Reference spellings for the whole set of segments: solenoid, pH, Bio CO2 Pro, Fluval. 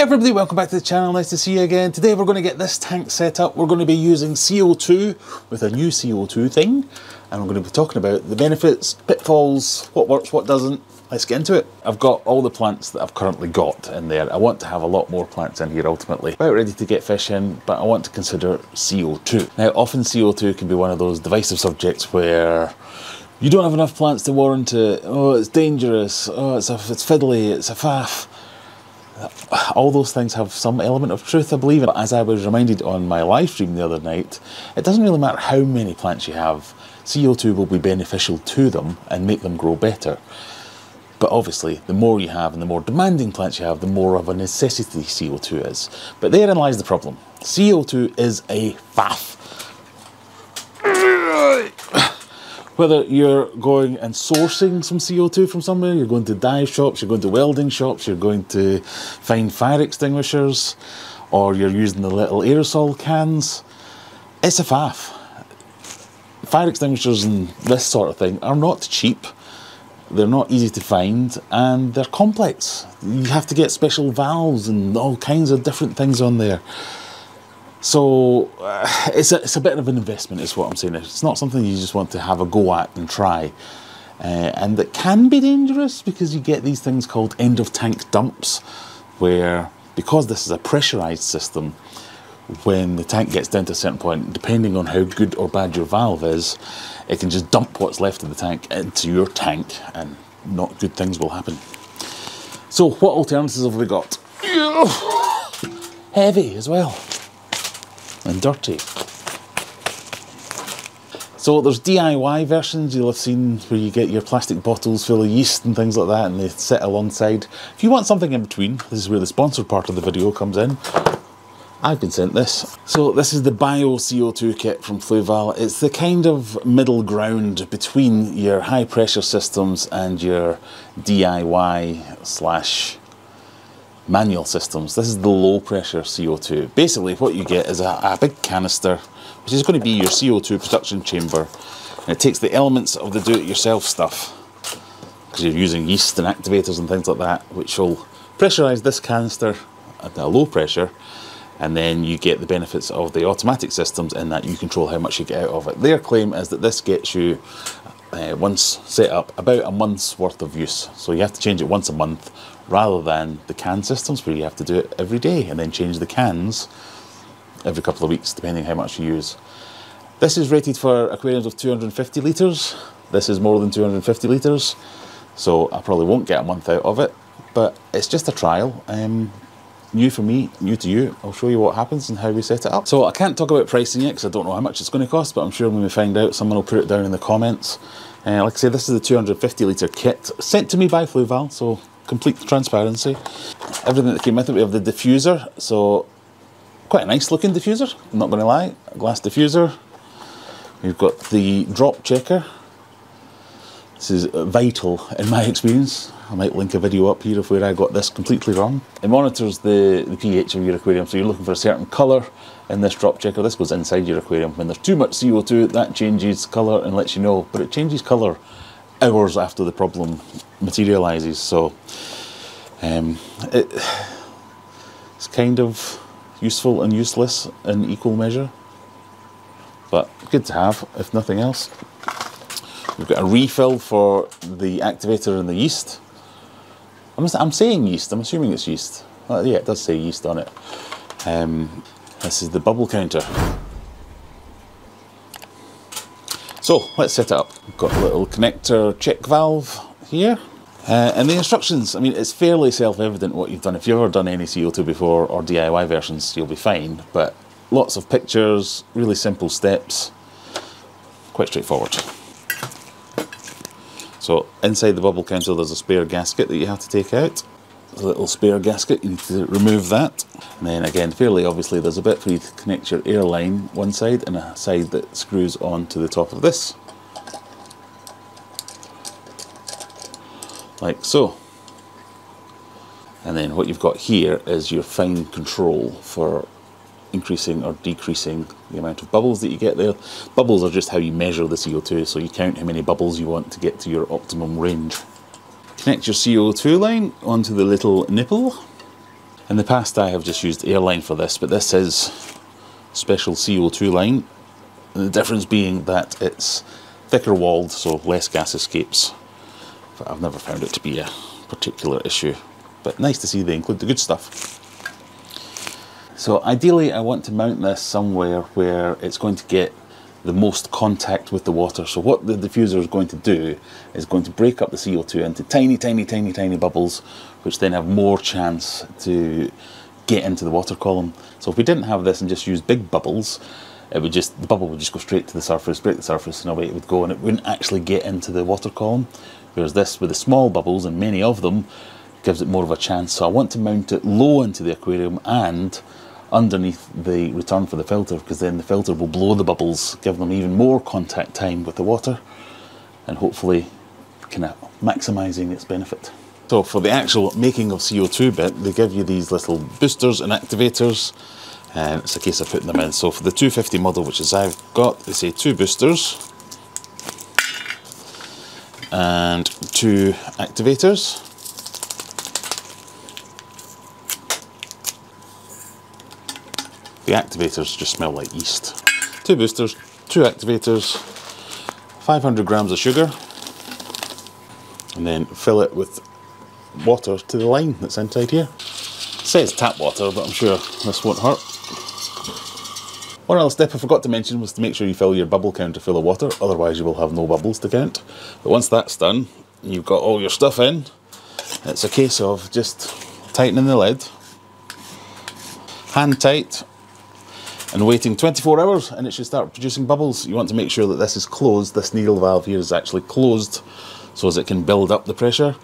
Hey everybody, welcome back to the channel, nice to see you again. Today we're going to get this tank set up. We're going to be using CO2 with a new CO2 thing, and we're going to be talking about the benefits, pitfalls, what works, what doesn't. Let's get into it. I've got all the plants that I've currently got in there. I want to have a lot more plants in here ultimately. About ready to get fish in, but I want to consider CO2. Now often CO2 can be one of those divisive subjects where you don't have enough plants to warrant it. Oh, it's dangerous. Oh, it's fiddly, it's a faff. All those things have some element of truth, I believe. But as I was reminded on my live stream the other night, it doesn't really matter how many plants you have, CO2 will be beneficial to them and make them grow better. But obviously, the more you have and the more demanding plants you have, the more of a necessity CO2 is. But therein lies the problem. CO2 is a faff. Whether you're going and sourcing some CO2 from somewhere, you're going to dive shops, you're going to welding shops, you're going to find fire extinguishers, or you're using the little aerosol cans, it's a faff. Fire extinguishers and this sort of thing are not cheap, they're not easy to find, and they're complex. You have to get special valves and all kinds of different things on there. So it's a bit of an investment is what I'm saying. It's not something you just want to have a go at and try. And it can be dangerous because you get these things called end of tank dumps where, because this is a pressurized system, when the tank gets down to a certain point, depending on how good or bad your valve is, it can just dump what's left of the tank into your tank and not good things will happen. So what alternatives have we got? Heavy as well. And dirty. So there's DIY versions you'll have seen where you get your plastic bottles full of yeast and things like that and they sit alongside. If you want something in between, this is where the sponsored part of the video comes in. I've been sent this. So this is the Bio CO2 kit from Fluval. It's the kind of middle ground between your high pressure systems and your DIY slash manual systems. This is the low pressure CO2. Basically what you get is a big canister, which is going to be your CO2 production chamber. And it takes the elements of the do-it-yourself stuff, because you're using yeast and activators and things like that, which will pressurize this canister at a low pressure. And then you get the benefits of the automatic systems in that you control how much you get out of it. Their claim is that this gets you, once set up, about a month's worth of use. So you have to change it once a month, rather than the can systems where you have to do it every day and then change the cans every couple of weeks, depending how much you use. This is rated for aquariums of 250 litres. This is more than 250 litres, so I probably won't get a month out of it, but it's just a trial. New for me, new to you. I'll show you what happens and how we set it up. So I can't talk about pricing yet because I don't know how much it's going to cost, but I'm sure when we find out, someone will put it down in the comments. Like I say, this is the 250 litre kit sent to me by Fluval, so complete transparency. Everything that came with it, we have the diffuser, so quite a nice looking diffuser, I'm not going to lie, a glass diffuser. We've got the drop checker. This is vital in my experience. I might link a video up here of where I got this completely wrong. It monitors the pH of your aquarium, so you're looking for a certain colour in this drop checker. This goes inside your aquarium. When there's too much CO2, that changes colour and lets you know, but it changes colour hours after the problem materialises, so it's kind of useful and useless in equal measure, but good to have if nothing else. We've got a refill for the activator and the yeast. I'm saying yeast, I'm assuming it's yeast. Well, yeah, it does say yeast on it. This is the bubble counter. So let's set it up. We've got a little connector check valve here. And the instructions, I mean, it's fairly self-evident what you've done. If you've ever done any CO2 before or DIY versions, you'll be fine. But lots of pictures, really simple steps, quite straightforward. So inside the bubble counter, there's a spare gasket that you have to take out. There's a little spare gasket, you need to remove that. And then again, fairly obviously, there's a bit for you to connect your air line, one side, and a side that screws on to the top of this. Like so. And then what you've got here is your fine control for increasing or decreasing the amount of bubbles that you get there. Bubbles are just how you measure the CO2, so you count how many bubbles you want to get to your optimum range. Connect your CO2 line onto the little nipple, In the past I have just used airline for this, but this is special CO2 line. And the difference being that it's thicker walled, so less gas escapes. But I've never found it to be a particular issue. But nice to see they include the good stuff. So ideally I want to mount this somewhere where it's going to get the most contact with the water. So what the diffuser is going to do is going to break up the CO2 into tiny bubbles, which then have more chance to get into the water column. So if we didn't have this and just used big bubbles, it would just, the bubble would just go straight to the surface, break the surface and away it would go, and it wouldn't actually get into the water column. Whereas this, with the small bubbles and many of them, gives it more of a chance. So I want to mount it low into the aquarium and underneath the return for the filter, because then the filter will blow the bubbles, give them even more contact time with the water, and hopefully kind of maximising its benefit. So for the actual making of CO2 bit, they give you these little boosters and activators, and it's a case of putting them in. So for the 250 model, which is I've got, they say 2 boosters and 2 activators. The activators just smell like yeast. 2 boosters, 2 activators, 500 grams of sugar, and then fill it with water to the line that's inside here. It says tap water, but I'm sure this won't hurt. One other step I forgot to mention was to make sure you fill your bubble counter full of water, otherwise you will have no bubbles to count. But once that's done, you've got all your stuff in. It's a case of just tightening the lid, hand tight, and waiting 24 hours and it should start producing bubbles. You want to make sure that this is closed, this needle valve here is actually closed, so as it can build up the pressure.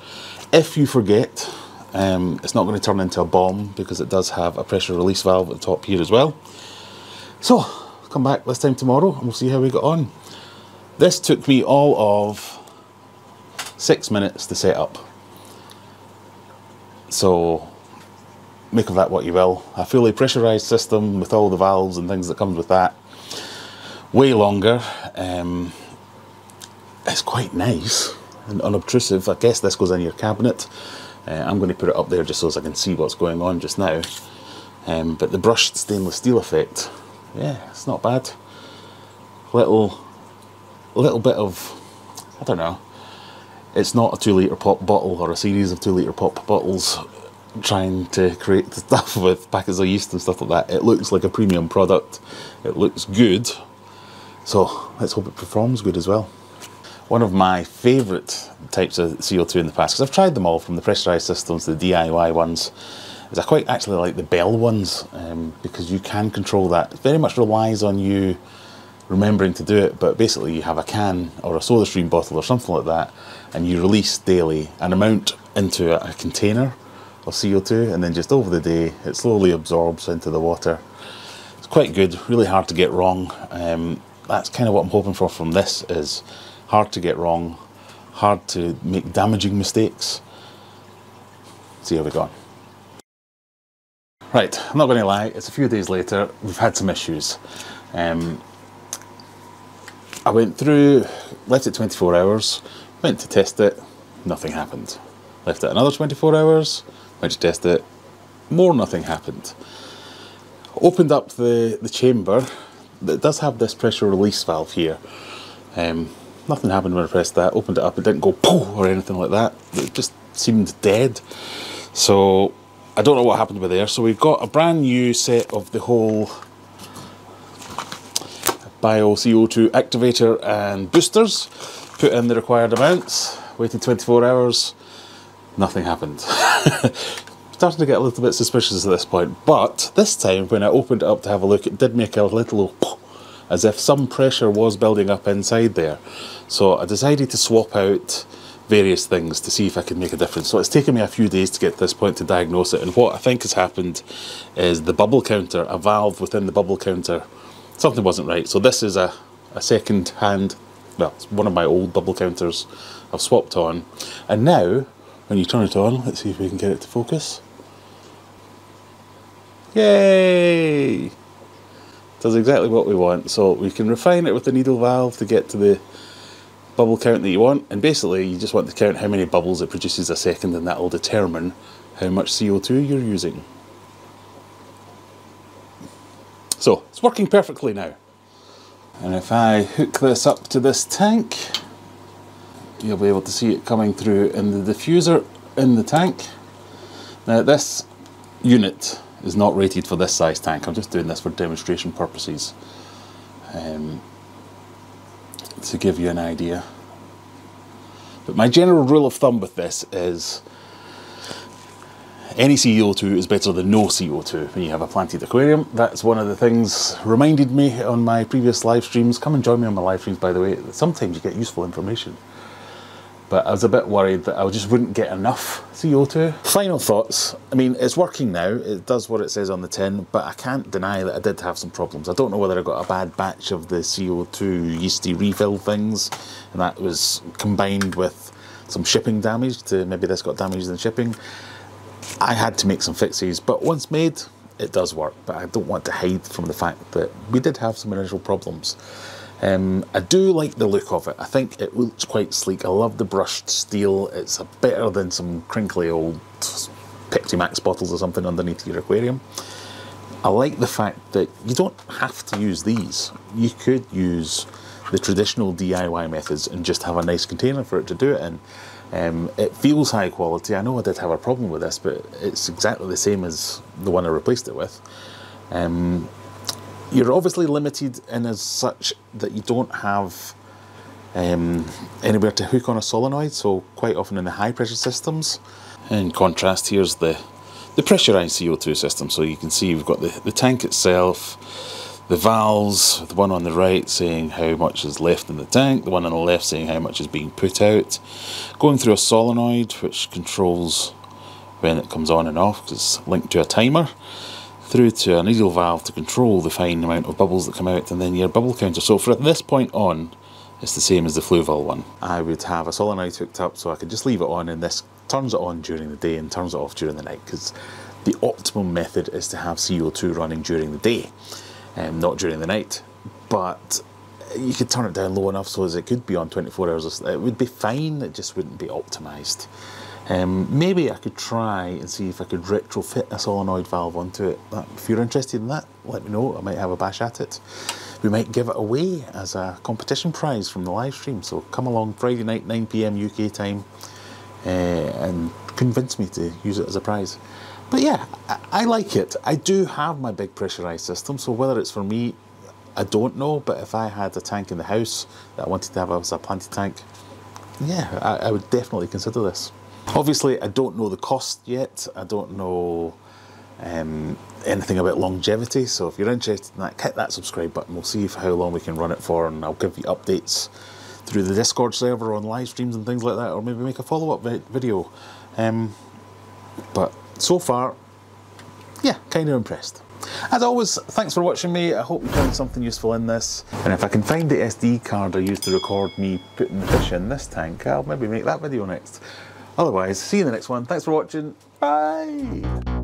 If you forget, it's not going to turn into a bomb because it does have a pressure release valve at the top here as well. So come back this time tomorrow and we'll see how we got on. This took me all of 6 minutes to set up. So make of that what you will. A fully pressurised system with all the valves and things that comes with that. Way longer. It's quite nice and unobtrusive. I guess this goes in your cabinet. I'm going to put it up there just so as I can see what's going on just now. But the brushed stainless steel effect, yeah, it's not bad. Little bit of, I don't know. It's not a 2-litre pop bottle or a series of 2-litre pop bottles trying to create stuff with packets of yeast and stuff like that. It looks like a premium product, it looks good, so let's hope it performs good as well. One of my favourite types of CO2 in the past, because I've tried them all, from the pressurised systems to the DIY ones, is I quite actually like the bell ones, because you can control that. It very much relies on you remembering to do it, but basically you have a can or a soda stream bottle or something like that, and you release daily an amount into a container of CO2, and then just over the day it slowly absorbs into the water. It's quite good, really hard to get wrong. That's kind of what I'm hoping for from this, is hard to get wrong, hard to make damaging mistakes. See how we got. Right, I'm not going to lie, it's a few days later, we've had some issues. I went through, left it 24 hours, went to test it, nothing happened. Left it another 24 hours, went to test it, more nothing happened. Opened up the chamber, it does have this pressure release valve here. Nothing happened when I pressed that, opened it up, it didn't go poof or anything like that, it just seemed dead. So I don't know what happened with there. So we've got a brand new set of the whole bio CO2 activator and boosters, put in the required amounts, waited 24 hours, nothing happened. Starting to get a little bit suspicious at this point, but this time when I opened it up to have a look, it did make a little poof, as if some pressure was building up inside there. So I decided to swap out various things to see if I could make a difference. So it's taken me a few days to get to this point to diagnose it, and what I think has happened is the bubble counter, a valve within the bubble counter, something wasn't right. So this is a second hand, well, it's one of my old bubble counters I've swapped on, and now when you turn it on, let's see if we can get it to focus. Yay! Does exactly what we want. So we can refine it with the needle valve to get to the bubble count that you want. And basically, you just want to count how many bubbles it produces a second, and that will determine how much CO2 you're using. So it's working perfectly now. And if I hook this up to this tank, you'll be able to see it coming through in the diffuser in the tank. Now this unit is not rated for this size tank. I'm just doing this for demonstration purposes, to give you an idea. But my general rule of thumb with this is any CO2 is better than no CO2 when you have a planted aquarium. That's one of the things reminded me on my previous live streams. Come and join me on my live streams, by the way. Sometimes you get useful information. But I was a bit worried that I just wouldn't get enough CO2. Final thoughts. I mean, it's working now. It does what it says on the tin, but I can't deny that I did have some problems. I don't know whether I got a bad batch of the CO2 yeasty refill things, and that was combined with some shipping damage. Maybe this got damaged in shipping. I had to make some fixes, but once made, it does work. But I don't want to hide from the fact that we did have some initial problems. I do like the look of it. I think it looks quite sleek. I love the brushed steel. It's better than some crinkly old Pepsi Max bottles or something underneath your aquarium. I like the fact that you don't have to use these. You could use the traditional DIY methods and just have a nice container for it to do it in. It feels high quality. I know I did have a problem with this, but it's exactly the same as the one I replaced it with. You're obviously limited in as such that you don't have anywhere to hook on a solenoid, so quite often in the high pressure systems. In contrast, here's the pressurized CO2 system. So you can see we've got the tank itself, the valves, the one on the right saying how much is left in the tank, the one on the left saying how much is being put out, going through a solenoid which controls when it comes on and off because it's linked to a timer, through to a needle valve to control the fine amount of bubbles that come out, and then your bubble counter. So from this point on, it's the same as the Fluval one. I would have a solenoid hooked up so I could just leave it on, and this turns it on during the day and turns it off during the night, because the optimum method is to have CO2 running during the day and not during the night. But you could turn it down low enough so as it could be on 24 hours or so. It would be fine, it just wouldn't be optimized. Maybe I could try and see if I could retrofit a solenoid valve onto it. If you're interested in that, let me know. I might have a bash at it. We might give it away as a competition prize from the live stream. So come along Friday night, 9 PM UK time, and convince me to use it as a prize. But yeah, I like it. I do have my big pressurized system, so whether it's for me, I don't know. But if I had a tank in the house that I wanted to have as a planted tank, yeah, I would definitely consider this. Obviously, I don't know the cost yet. I don't know anything about longevity. So if you're interested in that, hit that subscribe button. We'll see how long we can run it for, and I'll give you updates through the Discord server on live streams and things like that, or maybe make a follow-up video. But so far, yeah, kind of impressed. As always, thanks for watching me. I hope you found something useful in this. And if I can find the SD card I used to record me putting the fish in this tank, I'll maybe make that video next. Otherwise, see you in the next one. Thanks for watching. Bye.